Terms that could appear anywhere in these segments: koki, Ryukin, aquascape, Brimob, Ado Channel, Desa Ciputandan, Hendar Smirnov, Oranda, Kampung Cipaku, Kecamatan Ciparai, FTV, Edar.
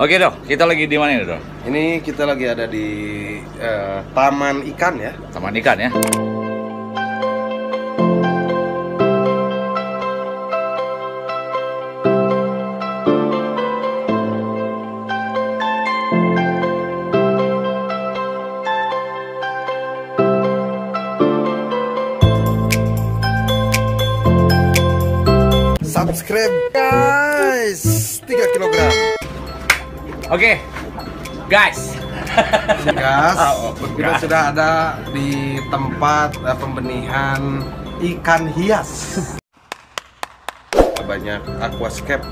Oke Dok, kita lagi di mana Dok? Ini kita lagi ada di Taman Ikan ya. Taman Ikan ya. Subscribe guys, 3 kg. Oke, guys. Guys, kita sudah ada di tempat pembenihan ikan hias. Banyak aquascape.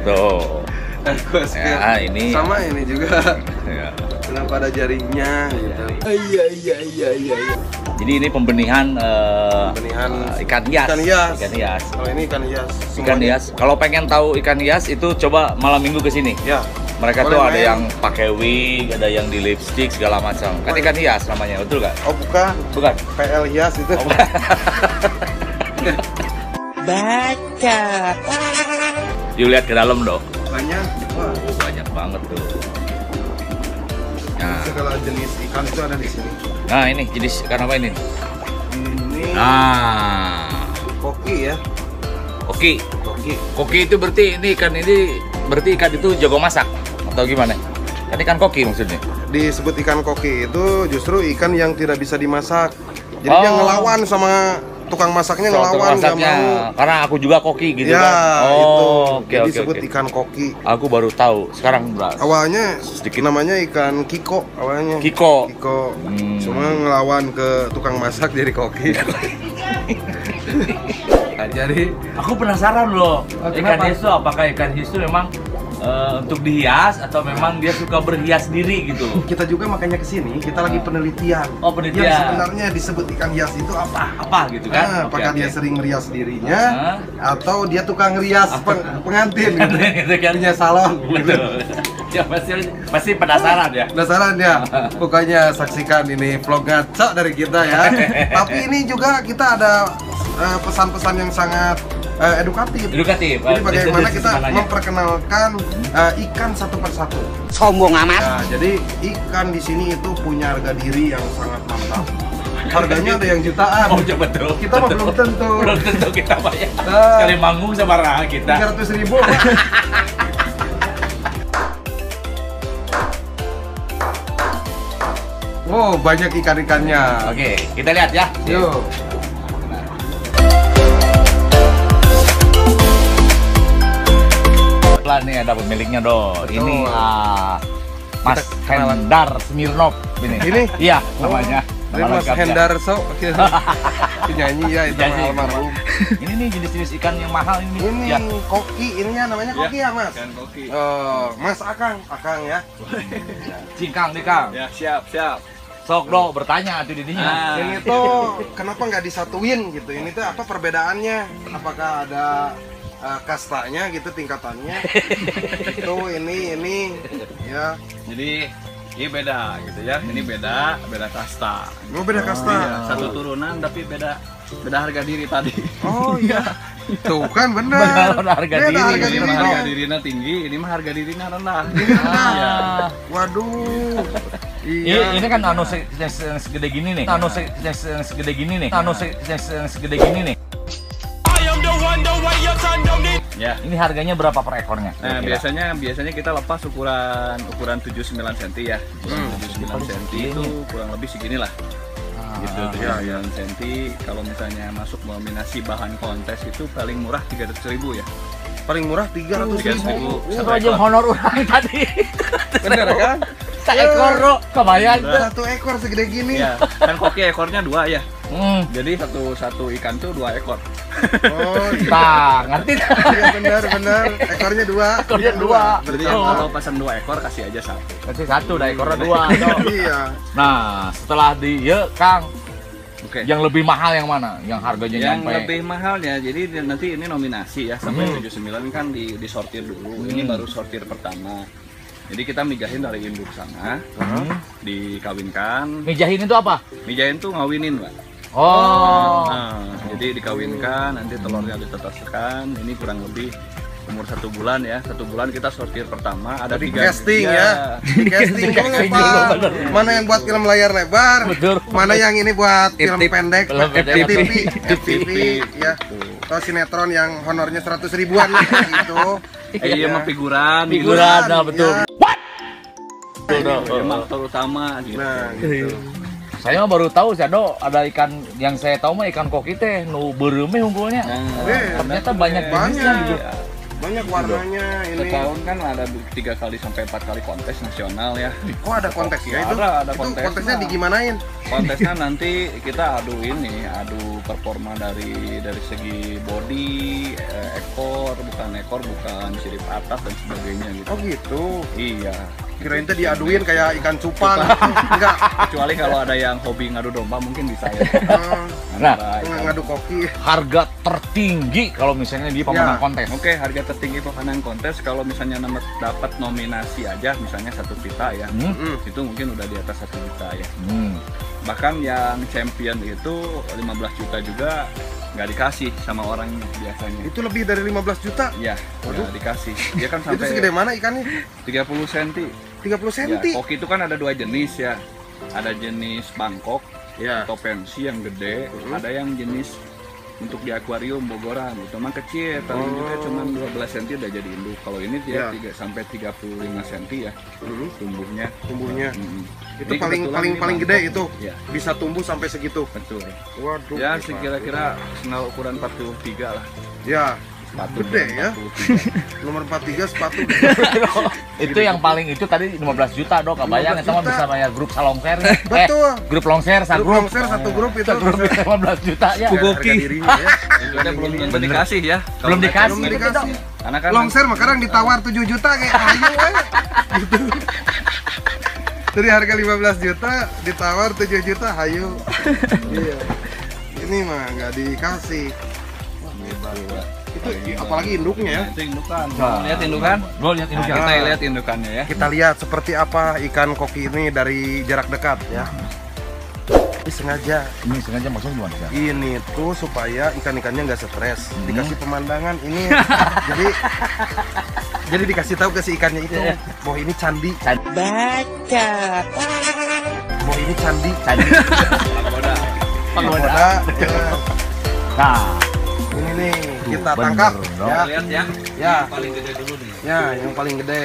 Tuh. Aquascape. Ya, ini. Sama ini juga. Ya. Kenapa ada jaringnya gitu. Iya. Jadi ini pembenihan ikan hias. Ikan hias. Kalau ini ikan hias. Ikan hias. Kalau pengen tahu ikan hias itu coba malam minggu ke sini. Ya. Mereka boleh tuh main. Ada yang pakai wig, ada yang di lipstick segala macam. Kan ikan hias namanya, betul nggak? Oh bukan. Bukan. PL hias itu. Oh, baca. Yuk lihat ke dalam Dok. Banyak. Oh, banyak banget tuh. Nah. Segala jenis ikan itu ada di sini. Nah ini jenis ikan apa ini? Ini. Nah. Koki ya. Koki itu berarti ikan itu jago masak atau gimana? Kan ikan koki maksudnya. Disebut ikan koki itu justru ikan yang tidak bisa dimasak. Jadi dia ngelawan sama tukang masaknya, karena aku juga koki gitu ya, kan. Oh, itu. Okay, disebut ikan koki. Aku baru tahu sekarang, Bro. Awalnya sedikit namanya ikan kiko awalnya. Kiko. Cuma ngelawan ke tukang masak jadi koki. Jadi aku penasaran loh. Ikan hias itu apakah ikan hias itu memang untuk dihias atau memang dia suka berhias diri gitu? Kita juga makanya kesini, kita lagi penelitian. Oh penelitian. Yang sebenarnya disebut ikan hias itu apa? Apa gitu kan? Nah, apakah dia sering ngerias dirinya atau dia tukang rias pengantin? Gitu. Punya salon. Gitu. Ya pasti penasaran ya. Penasaran ya. Pokoknya saksikan ini vlog ngaco dari kita ya. Tapi ini juga kita ada pesan-pesan yang sangat edukatif. Jadi bagaimana kita memperkenalkan ikan satu persatu. Sombong amat. Nah, jadi ikan di sini itu punya harga diri yang sangat mantap. Harganya ada yang jutaan. Oh coba betul. Kita mah belum tentu. Belum tentu kita bayar. Sekali manggung sama raha kita. 300.000. Wow, banyak ikan-ikannya. Oke, kita lihat ya. Yuk. Lah nih ada pemiliknya Dok. Ini Mas Hendar Smirnov ini. Iya namanya. Mas Hendar Sok. Penyanyi ya itu almarhum. Ini nih jenis-jenis ikan yang mahal ini. Ini ya. Koki, ininya namanya koki ya Mas. Ikan koki. Mas Akang ya. Cingkang Dikang. Ya siap. Sok Dok bertanya tuh didinya. Ini tuh kenapa nggak disatuin gitu? Ini tuh apa perbedaannya? Apakah ada kastanya gitu tingkatannya? Itu ini ya. Jadi ini beda gitu ya. Ini beda kasta. Gitu. Oh, beda kasta. Iya. Satu turunan tapi beda harga diri tadi. Oh iya. Tuh kan benar. Harga diri. Ini harga dirinya tinggi, ini mah harga dirinya rendah. Iya. Waduh. Iya. Ini kan nano segede gini nih. Ya. Ini harganya berapa per ekornya? Nah, biasanya kita lepas ukuran 79 cm ya. 79 cm itu kurang lebih seginilah. Gitu 79 cm. Kalau misalnya masuk nominasi bahan kontes itu paling murah 300.000 ya. Paling murah 300.000. Itu aja honor orang tadi. Bener kan? Seekor Bro, kebayang satu ekor segede gini. Ya. Kan koki ekornya 2 ya. Jadi satu ikan tuh 2 ekor. Oh, nah, ngerti tak? Iya benar. Ekornya dua. Berarti kalau pesan 2 ekor kasih aja 1. Kasih 1, dah ekornya 2. Iya. Nah, setelah dia Kang. Oke. Yang lebih mahal yang mana? Yang harganya nyampe. Yang lebih mahal ya. Jadi nanti ini nominasi ya sampai 79 kan disortir dulu. Ini baru sortir pertama. Jadi kita mijahin dari induk sana, dikawinkan. Mijahin itu apa? Mijahin tuh ngawinin, Pak. Jadi dikawinkan, nanti telurnya ditetaskan. Ini kurang lebih umur 1 bulan ya, 1 bulan kita sortir pertama ada di casting ya, di casting dulu Pak, mana yang buat film layar lebar, mana yang ini buat film pendek, FTV ya, atau sinetron yang honornya 100 ribuan gitu. Iya mah figuran, nah betul. Memang terutama gitu. Saya mah baru tahu sih Ado, ada ikan yang saya tahu mah ikan koki teh nu beureume unggulnya. Ternyata banyak gitu. Banyak warnanya ini. Setahun kan ada 3 kali sampai 4 kali kontes nasional ya. Oh ada kontes ya itu? Ada kontes. Itu kontesnya digimanain? Kontesnya nanti kita adu ini, adu performa dari segi body, ekor bukan sirip atas dan sebagainya gitu. Oh gitu. Iya. Kirain teh diaduin kayak ikan cupang. Enggak, kecuali kalau ada yang hobi ngadu domba mungkin bisa ya. Nah, ngadu koki. Harga tertinggi kalau misalnya di pemenang kontes. Oke, harga tertinggi pemenang kontes kalau misalnya dapat nominasi aja misalnya 1 pita ya. Itu mungkin udah di atas 1 juta ya. Bahkan yang champion itu 15 juta juga nggak dikasih sama orang biasanya. Itu lebih dari 15 juta? Iya, nggak dikasih. Dia kan sampai. Itu segede mana ikannya? 30 cm. 30 cm? Ya, koki itu kan ada 2 jenis ya. Ada jenis Bangkok atau pensi yang gede, ada yang jenis untuk di akuarium Bogoran. Itu mah kecil, paling juga cuma 12 cm udah jadi induk. Kalau ini dia 3 sampai 35 cm ya. Tumbuhnya. Itu paling gede itu bisa tumbuh sampai segitu. Betul. Waduh. Ya kira-kira senar ukuran 43 lah. Ya. Sepatu gede ya. Nomor 43 sepatu. Itu yang paling itu tadi 15 juta Dok, kebayang sama bisa bayar grup salongser. Betul. Grup longser satu grup itu 15 juta ya. Kugoki. Itu belum dikasih ya. Belum dikasih. Karena kan longser sekarang ditawar 7 juta kayak ayo we. Gitu. Dari harga 15 juta ditawar 7 juta, hayu. Iya. Ini mah nggak dikasih. Wah, hebat. Itu apalagi induknya ya. Itu indukan. Lihat indukan. Kita lihat indukannya ya. Kita lihat seperti apa ikan koki ini dari jarak dekat ya. Ini sengaja maksudnya gimana? Ini tuh supaya ikan-ikannya nggak stres, dikasih pemandangan ini. jadi dikasih tahu ke si ikannya itu, bahwa ini candi. Baca. Bahwa ini candi. Pagoda. Ya. Nah, ini nih kita tangkap. Ya. Lihat ya. Ya. Yang paling gede dulu nih. Ya, yang paling gede.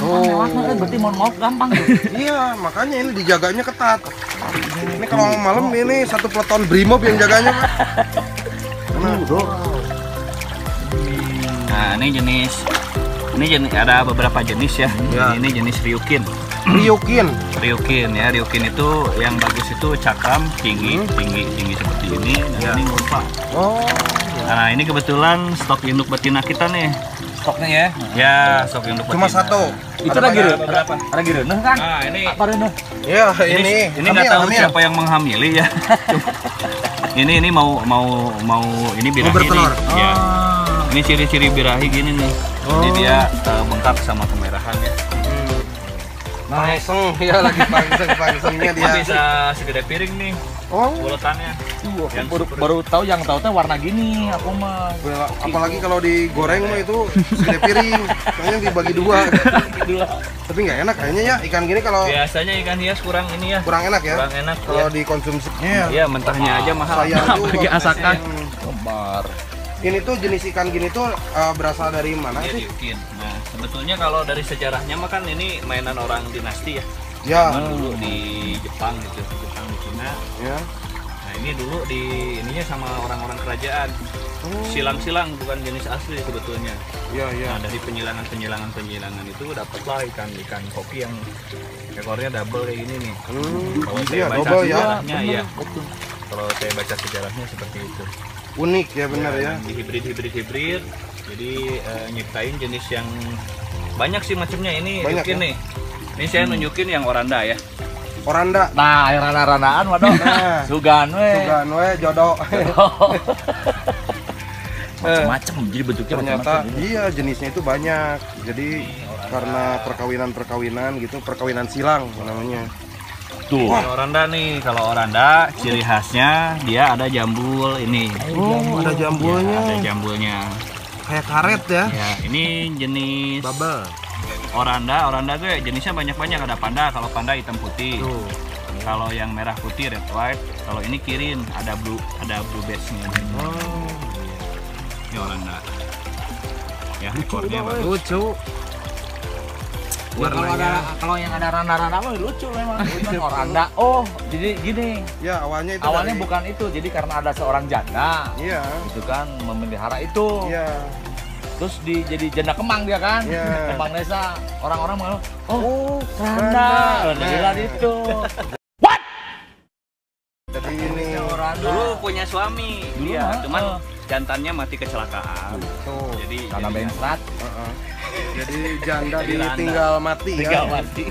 Lewat berarti mohon maaf gampang tuh. Iya, makanya ini dijaganya ketat. Ini kalau malam ini satu peleton brimob yang jaganya, Pak. Nah, ini jenis ada beberapa jenis ya. Ini jenis Ryukin. Ryukin itu yang bagus itu cakram, tinggi seperti ini. Dan ini ngurpa. Nah, ini kebetulan stok induk betina kita nih. Stoknya ya? Ya, stok induk betina. Cuma 1. Itu lagi berapa? Lagi rendah kan? Nah, ini. Apa rendah? Ya, ini. Ini nggak tahu siapa yang menghamili ya. Ini mau ini birahi. Mau bertelur. Ya. Ini ciri-ciri birahi gini nih. Jadi dia bengkak sama kemerahan ya. Pangseng ya, lagi pangseng-pangsengnya dia. Bisa segede piring nih. Buletannya. Yang baru tahu yang tautnya warna gini aku mah. Apalagi kalau digoreng mah itu segede piring. Kayaknya dibagi 2. Tapi nggak enak kayaknya ya ikan gini kalau biasanya ikan hias kurang ini ya. Kurang enak ya. Kurang enak kalau dikonsumsinya. Iya, mentahnya aja mahal. Bagi asakan. Kembar. Ini tuh jenis ikan gini tuh berasal dari mana sih? Ryukin. Nah, sebetulnya kalau dari sejarahnya mah kan ini mainan orang dinasti ya. Ya. Dulu di Jepang gitu, di Cina. Ya. Nah, ini dulu di ininya sama orang-orang kerajaan. Silang-silang bukan jenis asli sebetulnya. Ya, ya. Nah, dari penyilangan itu dapatlah ikan koki yang ekornya double kayak gini nih. Kalau saya baca sejarahnya ya. Kalau saya baca sejarahnya seperti itu. Unik ya, benar ya. Hibrid. Jadi nyiptain jenis yang banyak sih macamnya ini. Banyak ya? Nih. Ini saya nunjukin yang Oranda ya. Oranda. Nah, yang rana-ranaan waduh. Nah. Sugan we jodoh. Macam-macam jadi bentuknya ternyata. Iya, jenisnya itu banyak. Jadi karena perkawinan gitu, perkawinan silang namanya. Tuh. Kalau Oranda nih, kalau Oranda ciri khasnya dia ada jambul ini. Oh, ada jambulnya. Ya, ada jambulnya. Kayak karet ya. Ya, ini jenis bubble. Oranda tuh jenisnya banyak-banyak, ada panda, kalau panda hitam putih. Tuh. Kalau yang merah putih red white, kalau ini kirin ada blue badge-nya. Oh. Ini Oranda. Ya, ekornya lucu. Ya, kalau yang ada rana-rana mah lucu memang. Oranda. Oh, jadi gini. Ya, awalnya dari... bukan itu. Jadi karena ada seorang janda. Iya. Itu kan memelihara itu. Iya. Terus jadi janda kemang dia kan. Iya. Kemang desa. Orang-orang mengalah, "Oh, rana." Gila itu. What? Jadi ini Oranda dulu punya suami. Iya, cuman jantannya mati kecelakaan. Tuh. Jadi karena bankrupt. Jadi janda ditinggal mati ya. Tinggal mati.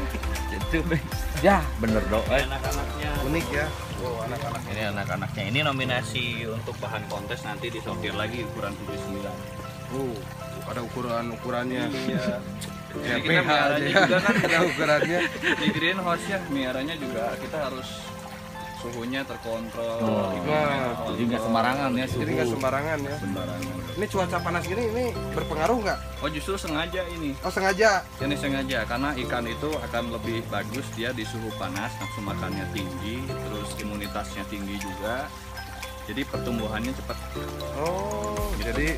Ya, bener dong. Anak-anaknya unik ya. Wow, anak-anak. Ini anak-anaknya. Ini nominasi untuk bahan kontes nanti disortir lagi ukuran 79. Ada ukurannya. Iya. Jadi kita miaranya juga kan ada ukurannya. Di greenhouse ya, miaranya juga kita harus suhunya terkontrol. Jadi nggak sembarangan ya suhu. Jadi nggak sembarangan ya. Ini cuaca panas gini ini berpengaruh nggak? Oh justru sengaja ini. Oh sengaja? Ini sengaja karena ikan itu akan lebih bagus dia di suhu panas, nafsu makannya tinggi, terus imunitasnya tinggi juga. Jadi pertumbuhannya cepat. Oh jadi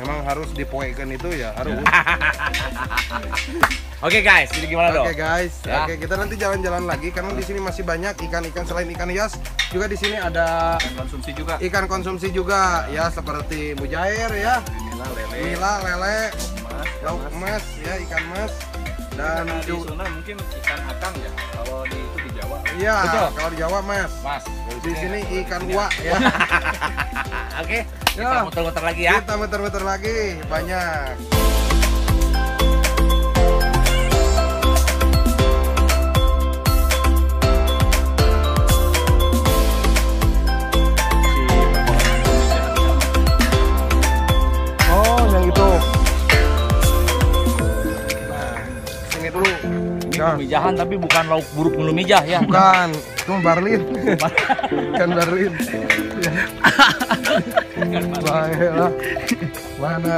memang harus dipoekan itu ya harus. Oke guys, jadi gimana dong? Oke guys, ya. Oke kita nanti jalan-jalan lagi karena di sini masih banyak ikan-ikan selain ikan hias juga di sini ada ikan konsumsi juga. Ikan konsumsi juga ya seperti mujair ya, nila, lele, lauk emas ya ikan mas dan juga mungkin ikan akang ya kalau di itu di Jawa. Iya, kalau di Jawa mas. Di sini ikan uak ya. Oke, kita muter-muter lagi ya. Kita muter-muter lagi banyak. Mijahan tapi bukan lauk buruk menu mijah ya. Bukan, itu barlin. Ikan barlin. Baiklah. Mana.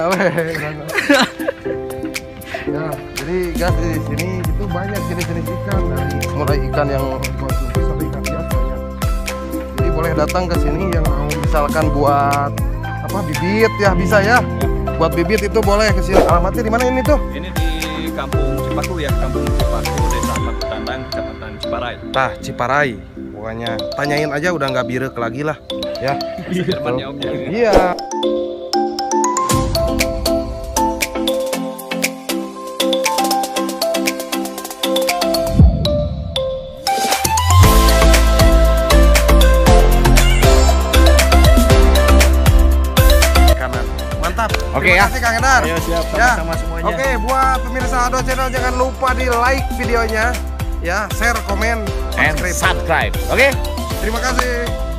Ya, jadi guys di sini itu banyak jenis-jenis ikan dari mulai ikan yang konsumsi sampai ikan biasa ya. Jadi boleh datang ke sini yang mau misalkan buat apa bibit ya bisa ya. Buat bibit itu boleh ke sini. Alamatnya di mana ini tuh? Ini di Kampung Cipaku ya, Kampung Cipaku, Desa Ciputandan, Kecamatan Ciparai. Tah, Ciparai. Pokoknya tanyain aja udah nggak birek lagi lah. Ya. Jermannya Om ya. Iya. Oke ya. Terima kasih Kang Edar. Ayo siap sama-sama semuanya. Oke, buat pemirsa Ado Channel jangan lupa di like videonya ya, share, komen, and subscribe. Oke? Terima kasih.